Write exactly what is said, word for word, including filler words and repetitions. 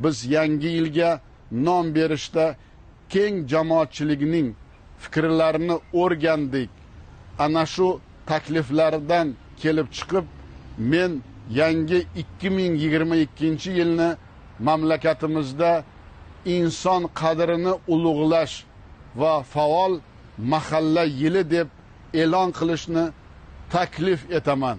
biz yangi yilga nom berishda keng jamoatchilikning fikrlarini o'rgandik. Ana shu takliflardan kelib chiqib men yangi ikki ming yigirma ikkinchi yilni mamlakatimizda inson qadrini ulug'lash va faol mahalla yili deb e'lon qilishni taklif etaman.